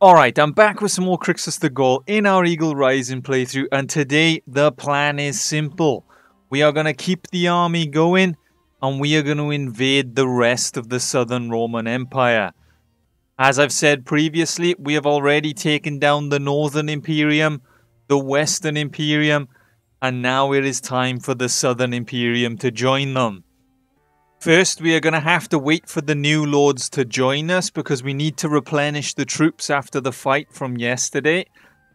Alright, I'm back with some more Crixus the Gaul in our Eagle Rising playthrough, and today the plan is simple. We are going to keep the army going, and we are going to invade the rest of the Southern Roman Empire. As I've said previously, we have already taken down the Northern Imperium, the Western Imperium, and now it is time for the Southern Imperium to join them. First, we are going to have to wait for the new lords to join us because we need to replenish the troops after the fight from yesterday.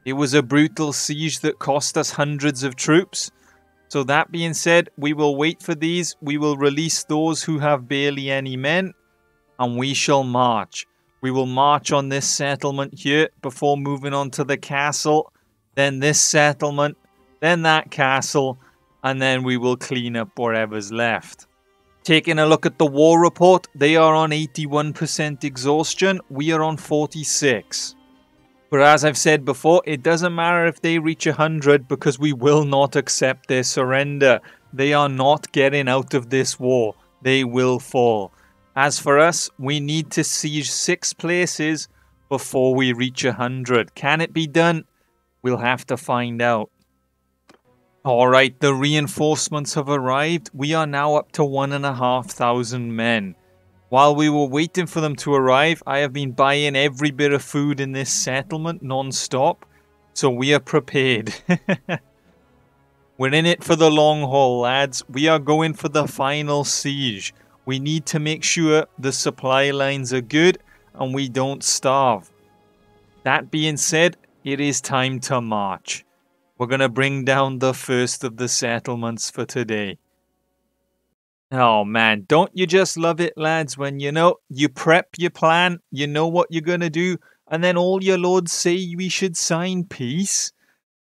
It was a brutal siege that cost us hundreds of troops. So that being said, we will wait for these. We will release those who have barely any men, and we shall march. We will march on this settlement here before moving on to the castle, then this settlement, then that castle, and then we will clean up whatever's left. Taking a look at the war report, they are on 81% exhaustion, we are on 46. But as I've said before, it doesn't matter if they reach 100 because we will not accept their surrender. They are not getting out of this war. They will fall. As for us, we need to siege 6 places before we reach 100. Can it be done? We'll have to find out. Alright, the reinforcements have arrived. We are now up to 1,500 men. While we were waiting for them to arrive, I have been buying every bit of food in this settlement non-stop, so we are prepared. We're in it for the long haul, lads. We are going for the final siege. We need to make sure the supply lines are good and we don't starve. That being said, it is time to march. We're going to bring down the first of the settlements for today. Oh man, don't you just love it, lads, when you prep your plan, you know what you're going to do, and then all your lords say we should sign peace?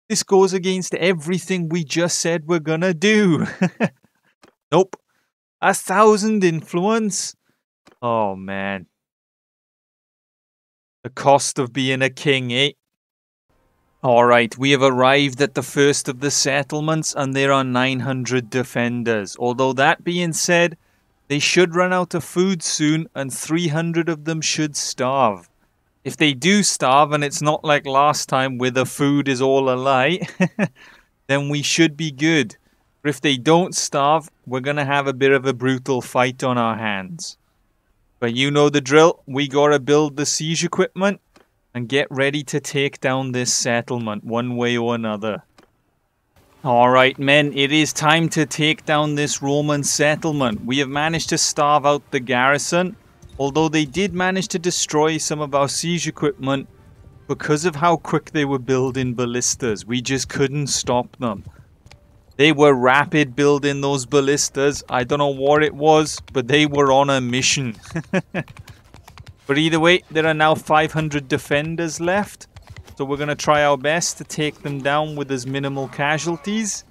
This goes against everything we just said we're going to do. Nope. 1,000 influence? Oh man. The cost of being a king, eh? Alright, we have arrived at the first of the settlements and there are 900 defenders. Although that being said, they should run out of food soon and 300 of them should starve. If they do starve and it's not like last time where the food is all a lie, then we should be good. But if they don't starve, we're going to have a bit of a brutal fight on our hands. But you know the drill, we got to build the siege equipment and get ready to take down this settlement one way or another. Alright men, it is time to take down this Roman settlement. We have managed to starve out the garrison, although they did manage to destroy some of our siege equipment because of how quick they were building ballistas. We just couldn't stop them. They were rapid building those ballistas. I don't know what it was, but they were on a mission. But either way, there are now 500 defenders left, so we're going to try our best to take them down with as minimal casualties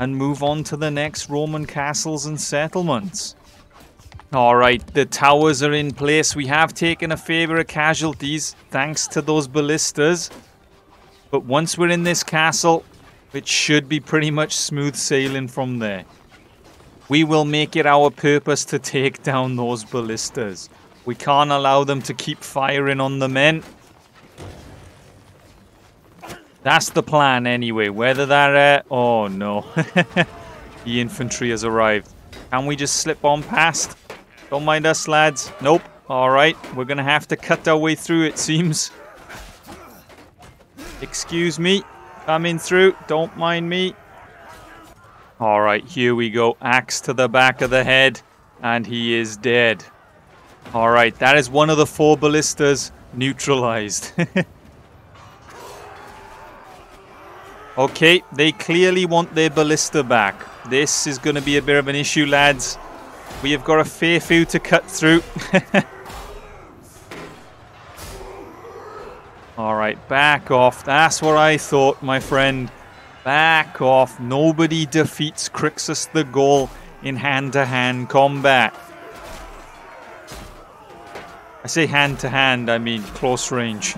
and move on to the next Roman castles and settlements. Alright, the towers are in place. We have taken a favour of casualties thanks to those ballistas, but once we're in this castle, it should be pretty much smooth sailing from there. We will make it our purpose to take down those ballistas. We can't allow them to keep firing on the men. That's the plan anyway. Whether that... oh no. The infantry has arrived. Can we just slip on past? Don't mind us, lads. Nope. Alright. We're going to have to cut our way through, it seems. Excuse me. Coming through. Don't mind me. Alright, here we go. Axe to the back of the head. And he is dead. Alright, that is one of the 4 ballistas neutralized. Okay, they clearly want their ballista back. This is going to be a bit of an issue, lads. We have got a fair few to cut through. Alright, back off. That's what I thought, my friend. Back off. Nobody defeats Crixus the Gaul in hand-to-hand combat. I say hand-to-hand, I mean close range.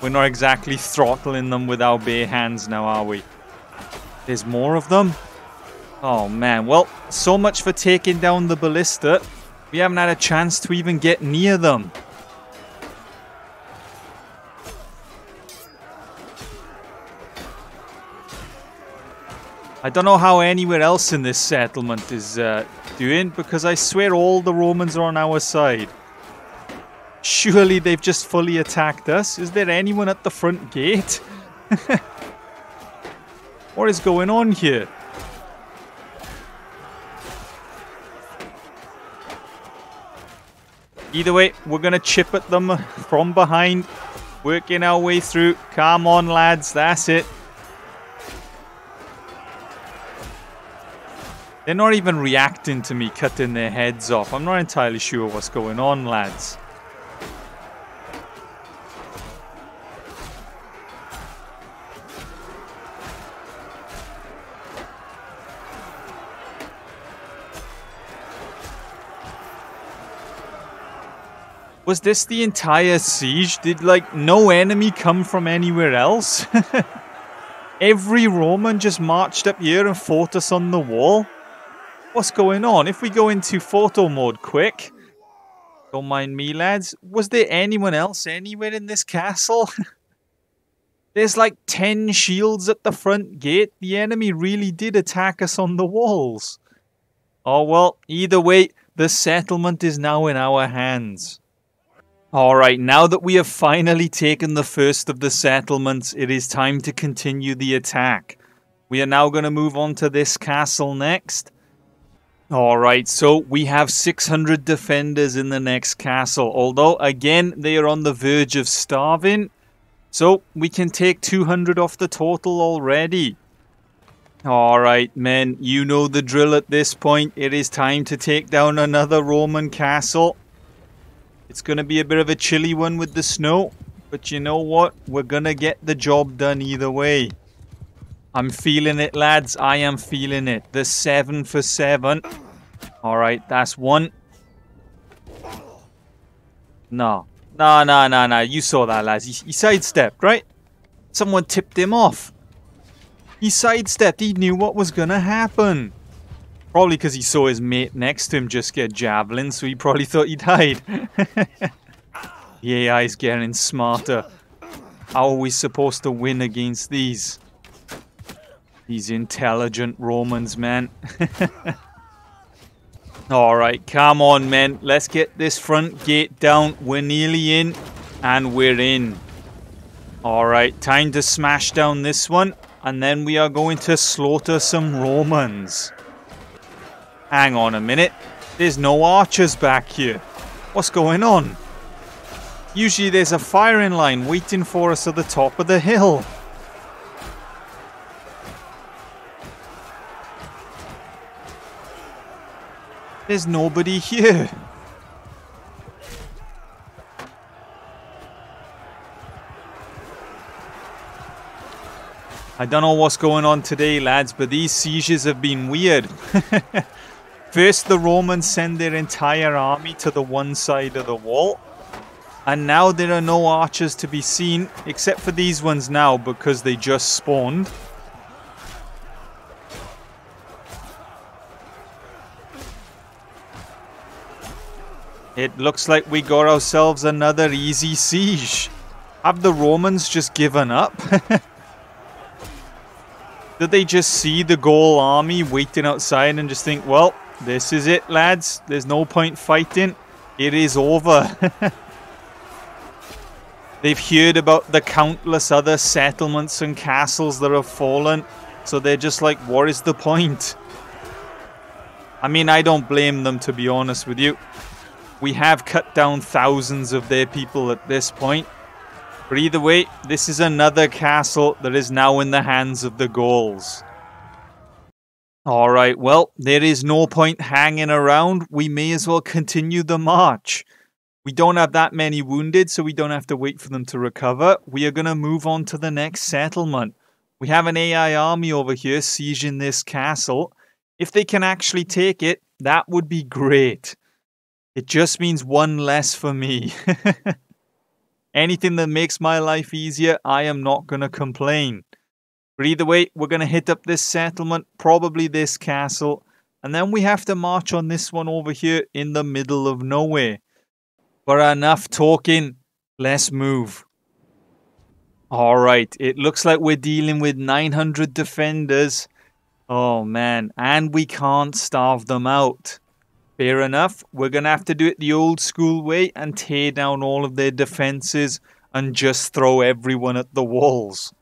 We're not exactly throttling them with our bare hands now, are we? There's more of them? Oh, man. Well, so much for taking down the ballista. We haven't had a chance to even get near them. I don't know how anywhere else in this settlement is doing, because I swear all the Romans are on our side. Surely they've just fully attacked us. Is there anyone at the front gate? What is going on here? Either way, we're going to chip at them from behind. Working our way through. Come on, lads. That's it. They're not even reacting to me cutting their heads off. I'm not entirely sure what's going on, lads. Was this the entire siege? Did, like, no enemy come from anywhere else? Every Roman just marched up here and fought us on the wall? What's going on? If we go into photo mode quick, don't mind me, lads. Was there anyone else anywhere in this castle? There's like 10 shields at the front gate. The enemy really did attack us on the walls. Oh, well, either way, the settlement is now in our hands. Alright, now that we have finally taken the first of the settlements, it is time to continue the attack. We are now going to move on to this castle next. Alright, so we have 600 defenders in the next castle, although again they are on the verge of starving. So we can take 200 off the total already. Alright men, you know the drill at this point. It is time to take down another Roman castle. It's going to be a bit of a chilly one with the snow, but you know what? We're going to get the job done either way. I'm feeling it, lads. I am feeling it. The 7 for 7. All right, that's one. No. You saw that, lads. He sidestepped, right? Someone tipped him off. He sidestepped. He knew what was going to happen. Probably because he saw his mate next to him just get javelin, so he probably thought he died. The AI's getting smarter. How are we supposed to win against these? These intelligent Romans, man. Alright, come on, men. Let's get this front gate down. We're nearly in, and we're in. Alright, time to smash down this one, and then we are going to slaughter some Romans. Hang on a minute, there's no archers back here. What's going on? Usually there's a firing line waiting for us at the top of the hill. There's nobody here. I don't know what's going on today, lads, but these sieges have been weird. First, the Romans send their entire army to the one side of the wall. And now there are no archers to be seen, except for these ones now, because they just spawned. It looks like we got ourselves another easy siege. Have the Romans just given up? Did they just see the Gaul army waiting outside and just think, well, this is it, lads. There's no point fighting. It is over. They've heard about the countless other settlements and castles that have fallen. So they're just like, what is the point? I mean, I don't blame them, to be honest with you. We have cut down thousands of their people at this point. But either way, this is another castle that is now in the hands of the Gauls. Alright, well, there is no point hanging around. We may as well continue the march. We don't have that many wounded, so we don't have to wait for them to recover. We are going to move on to the next settlement. We have an AI army over here sieging this castle. If they can actually take it, that would be great. It just means one less for me. Anything that makes my life easier, I am not going to complain. But either way, we're going to hit up this settlement, probably this castle, and then we have to march on this one over here in the middle of nowhere. But enough talking, let's move. Alright, it looks like we're dealing with 900 defenders. Oh, man. And we can't starve them out. Fair enough. We're going to have to do it the old school way and tear down all of their defenses and just throw everyone at the walls.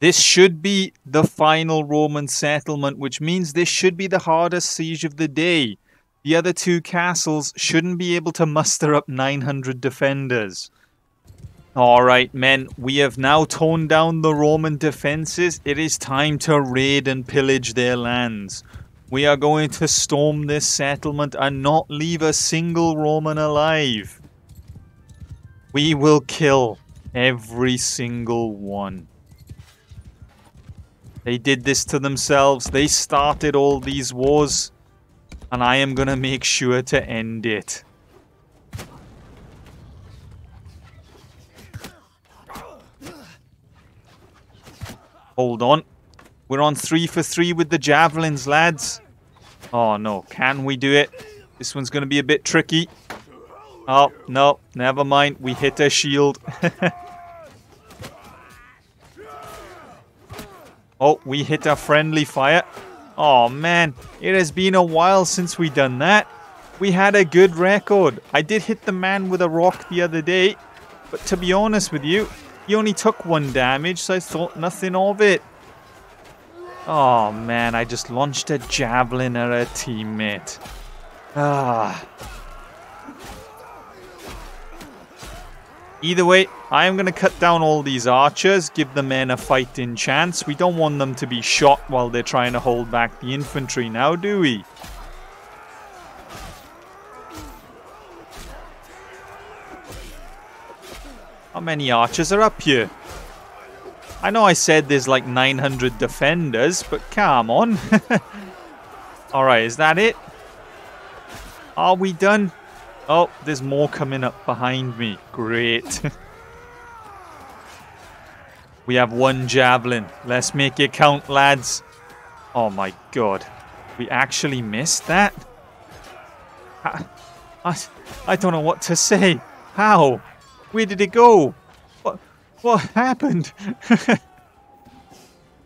This should be the final Roman settlement, which means this should be the hardest siege of the day. The other two castles shouldn't be able to muster up 900 defenders. Alright men, we have now torn down the Roman defences. It is time to raid and pillage their lands. We are going to storm this settlement and not leave a single Roman alive. We will kill every single one. They did this to themselves. They started all these wars. And I am going to make sure to end it. Hold on. We're on 3 for 3 with the javelins, lads. Oh, no. Can we do it? This one's going to be a bit tricky. Oh, no. Never mind. We hit a shield. Oh, we hit a friendly fire. Oh, man. It has been a while since we done that. We had a good record. I did hit the man with a rock the other day. But to be honest with you... He only took 1 damage, so I thought nothing of it. Oh, man, I just launched a javelin at a teammate. Ah. Either way, I am going to cut down all these archers, give the men a fighting chance. We don't want them to be shot while they're trying to hold back the infantry now, do we? How many archers are up here? I know I said there's like 900 defenders, but come on. Alright, is that it? Are we done? Oh, there's more coming up behind me. Great. We have 1 javelin. Let's make it count, lads. Oh my god. We actually missed that? I don't know what to say. How? Where did it go? What happened?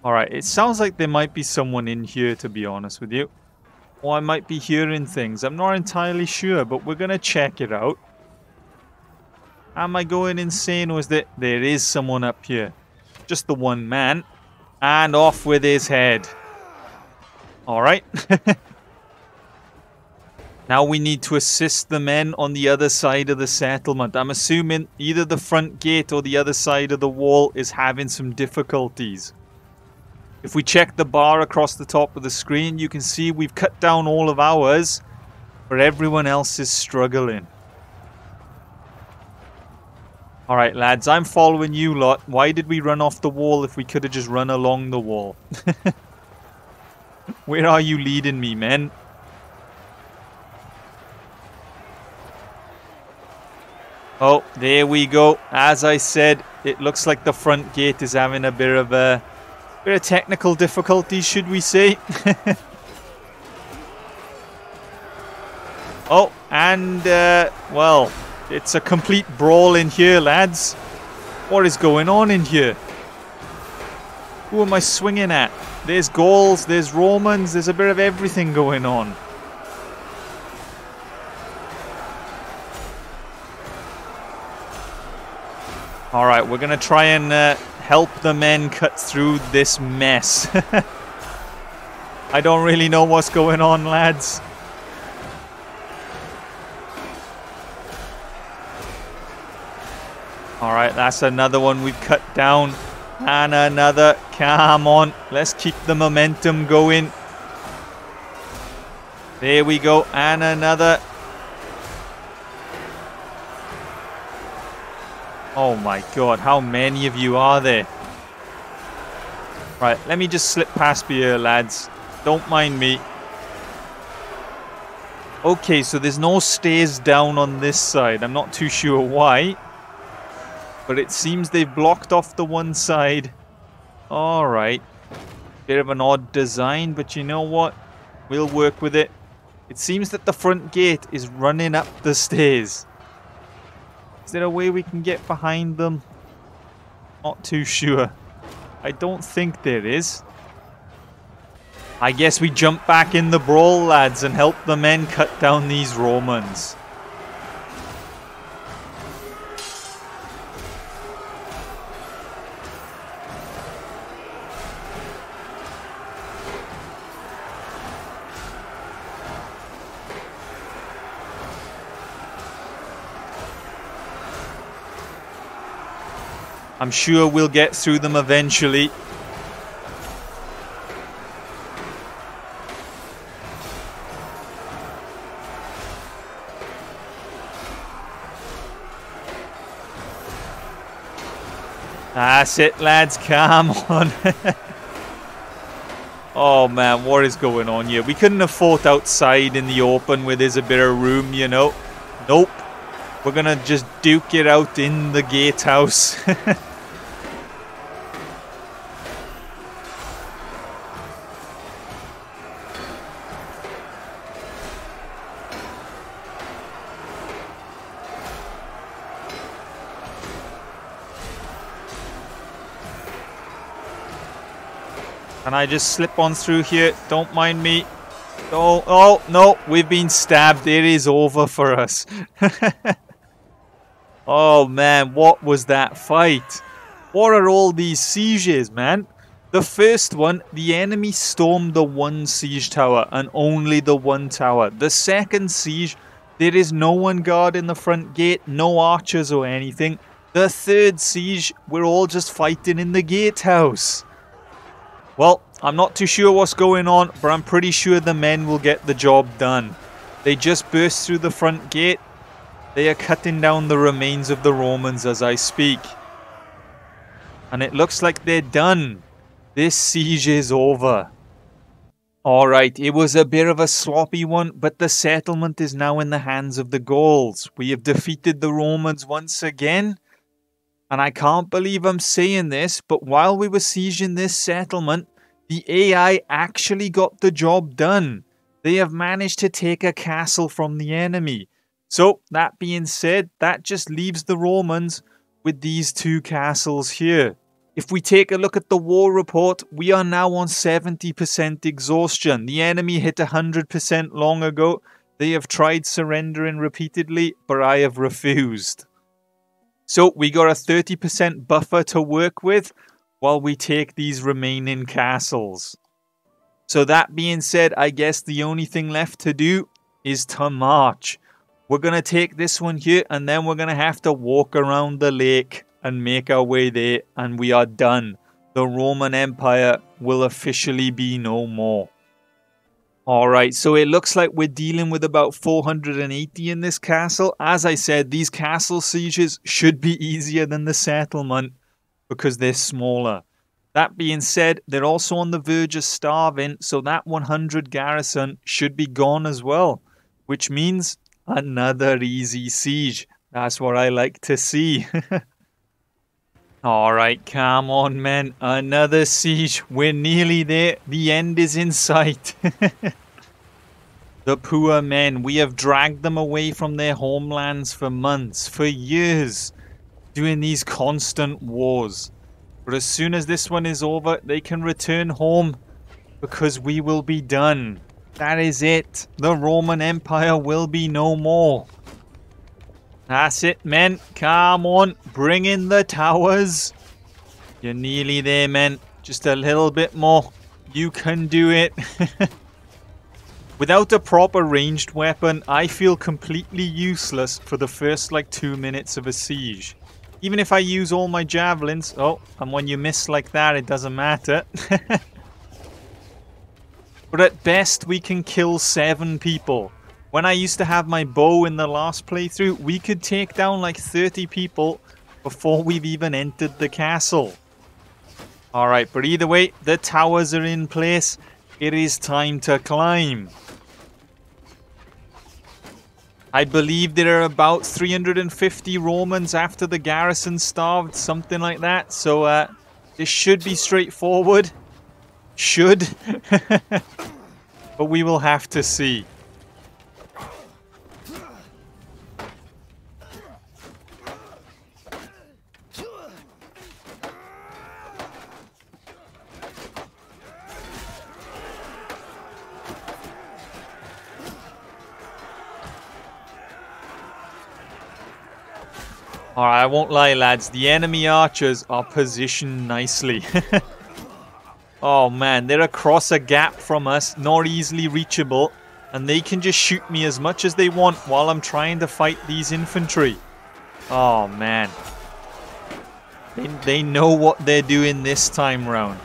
Alright, it sounds like there might be someone in here, to be honest with you. Or I might be hearing things. I'm not entirely sure, but we're going to check it out. Am I going insane, or is there is someone up here? Just the one man. And off with his head. Alright. Now we need to assist the men on the other side of the settlement. I'm assuming either the front gate or the other side of the wall is having some difficulties. If we check the bar across the top of the screen, you can see we've cut down all of ours, but everyone else is struggling. Alright lads, I'm following you lot. Why did we run off the wall if we could have just run along the wall? Where are you leading me, men? Oh, there we go. As I said, it looks like the front gate is having a bit of technical difficulties, should we say? Oh, and well, it's a complete brawl in here, lads. What is going on in here? Who am I swinging at? There's Gauls, there's Romans, there's a bit of everything going on. Alright, we're going to try and help the men cut through this mess. I don't really know what's going on, lads. Alright, that's another one we've cut down. And another. Come on, let's keep the momentum going. There we go, and another. Oh my god, how many of you are there? Right, let me just slip past me here, lads. Don't mind me. Okay, so there's no stairs down on this side. I'm not too sure why. But it seems they've blocked off the one side. Alright. Bit of an odd design, but you know what? We'll work with it. It seems that the front gate is running up the stairs. Is there a way we can get behind them? Not too sure. I don't think there is. I guess we jump back in the brawl, lads, and help the men cut down these Romans. I'm sure we'll get through them eventually. That's it, lads, come on. Oh man, what is going on here? We couldn't have fought outside in the open where there's a bit of room, you know. Nope. We're gonna just duke it out in the gatehouse. Can I just slip on through here? Don't mind me. Oh, oh no, we've been stabbed. It is over for us. Oh man, what was that fight? What are all these sieges, man? The first one, the enemy stormed the one siege tower and only the one tower. The second siege, there is no one guard in the front gate, no archers or anything. The third siege, we're all just fighting in the gatehouse. Well, I'm not too sure what's going on, but I'm pretty sure the men will get the job done. They just burst through the front gate. They are cutting down the remains of the Romans as I speak. And it looks like they're done. This siege is over. Alright, it was a bit of a sloppy one, but the settlement is now in the hands of the Gauls. We have defeated the Romans once again. And I can't believe I'm saying this, but while we were sieging this settlement, the AI actually got the job done. They have managed to take a castle from the enemy. So, that being said, that just leaves the Romans with these two castles here. If we take a look at the war report, we are now on 70% exhaustion. The enemy hit 100% long ago. They have tried surrendering repeatedly, but I have refused. So, we got a 30% buffer to work with while we take these remaining castles. So, that being said, I guess the only thing left to do is to march. We're going to take this one here and then we're going to have to walk around the lake and make our way there and we are done. The Roman Empire will officially be no more. Alright, so it looks like we're dealing with about 480 in this castle. As I said, these castle sieges should be easier than the settlement because they're smaller. That being said, they're also on the verge of starving, so that 100 garrison should be gone as well, which means another easy siege. That's what I like to see. Alright, come on, men. Another siege. We're nearly there. The end is in sight. The poor men. We have dragged them away from their homelands for months, for years, doing these constant wars. But as soon as this one is over, they can return home because we will be done. That is it. The Roman Empire will be no more. That's it, men. Come on. Bring in the towers. You're nearly there, men. Just a little bit more. You can do it. Without a proper ranged weapon, I feel completely useless for the first, 2 minutes of a siege. Even if I use all my javelins... Oh, and when you miss like that, it doesn't matter. But at best, we can kill 7 people. When I used to have my bow in the last playthrough, we could take down 30 people before we've even entered the castle. Alright, but either way, the towers are in place. It is time to climb. I believe there are about 350 Romans after the garrison starved, something like that. So, this should be straightforward. Should. But we will have to see. Alright, I won't lie, lads. The enemy archers are positioned nicely. Oh, man. They're across a gap from us, not easily reachable. And they can just shoot me as much as they want while I'm trying to fight these infantry. Oh, man. They know what they're doing this time round.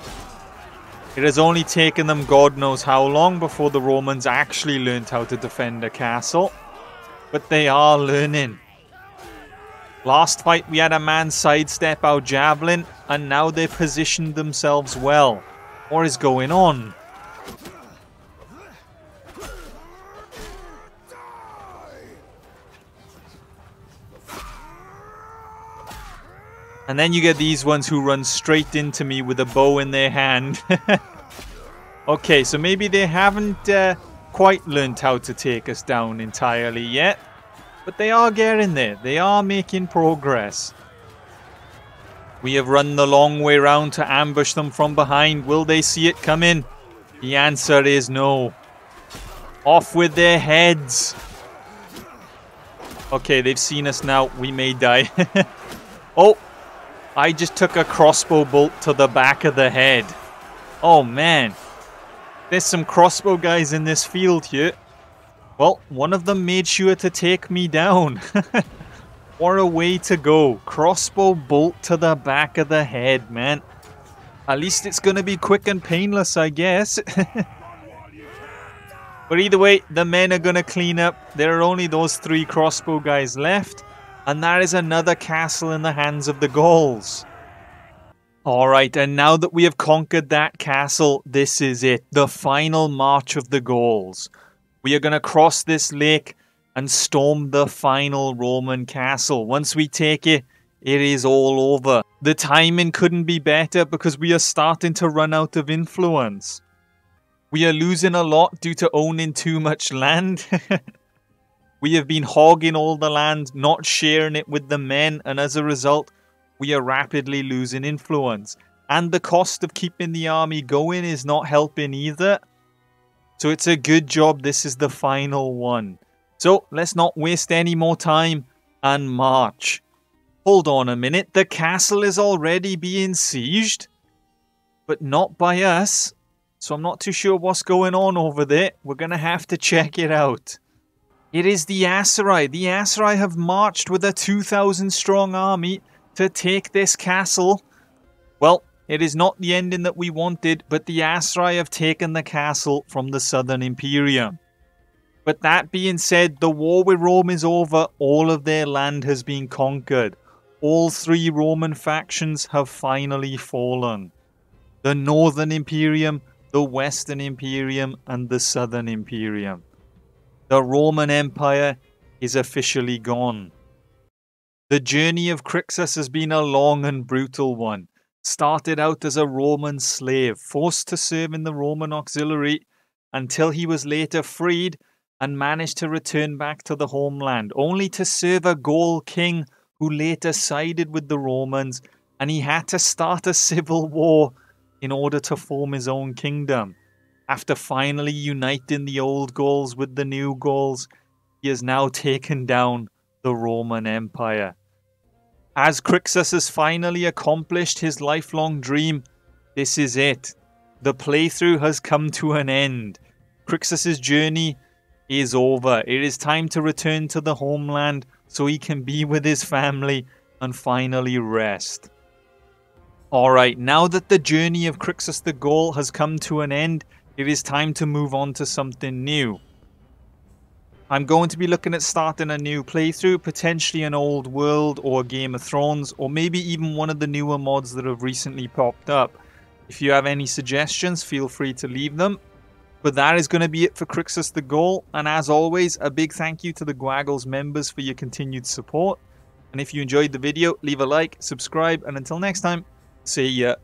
It has only taken them God knows how long before the Romans actually learned how to defend a castle. But they are learning. Last fight we had a man sidestep our javelin, and now they've positioned themselves well. What is going on? And then you get these ones who run straight into me with a bow in their hand. Okay, so maybe they haven't quite learned how to take us down entirely yet. But they are getting there. They are making progress. We have run the long way round to ambush them from behind. Will they see it coming? The answer is no. Off with their heads. Okay, they've seen us now. We may die. Oh, I just took a crossbow bolt to the back of the head. Oh, man. There's some crossbow guys in this field here. Well, one of them made sure to take me down. What a way to go. Crossbow bolt to the back of the head, man. At least it's going to be quick and painless, I guess. But either way, the men are going to clean up. There are only those three crossbow guys left. And that is another castle in the hands of the Gauls. Alright, and now that we have conquered that castle, this is it. The final march of the Gauls. We are going to cross this lake and storm the final Roman castle. Once we take it, it is all over. The timing couldn't be better because we are starting to run out of influence. We are losing a lot due to owning too much land. We have been hogging all the land, not sharing it with the men, and as a result, we are rapidly losing influence. And the cost of keeping the army going is not helping either. So it's a good job this is the final one. So let's not waste any more time and march. Hold on a minute. The castle is already being sieged. But not by us. So I'm not too sure what's going on over there. We're going to have to check it out. It is the Aserai. The Aserai have marched with a 2,000 strong army to take this castle. Well, it is not the ending that we wanted, but the Aserai have taken the castle from the Southern Imperium. But that being said, the war with Rome is over. All of their land has been conquered. All three Roman factions have finally fallen. The Northern Imperium, the Western Imperium, and the Southern Imperium. The Roman Empire is officially gone. The journey of Crixus has been a long and brutal one. Started out as a Roman slave, forced to serve in the Roman auxiliary until he was later freed and managed to return back to the homeland, only to serve a Gaul king who later sided with the Romans, and he had to start a civil war in order to form his own kingdom. After finally uniting the old Gauls with the new Gauls, he has now taken down the Roman Empire. As Crixus has finally accomplished his lifelong dream, this is it. The playthrough has come to an end. Crixus's journey is over. It is time to return to the homeland so he can be with his family and finally rest. Alright, now that the journey of Crixus the Gaul has come to an end, it is time to move on to something new. I'm going to be looking at starting a new playthrough, potentially an Old World or Game of Thrones, or maybe even one of the newer mods that have recently popped up. If you have any suggestions, feel free to leave them. But that is going to be it for Crixus the Gaul, and as always, a big thank you to the Gwagles members for your continued support. And if you enjoyed the video, leave a like, subscribe, and until next time, see ya.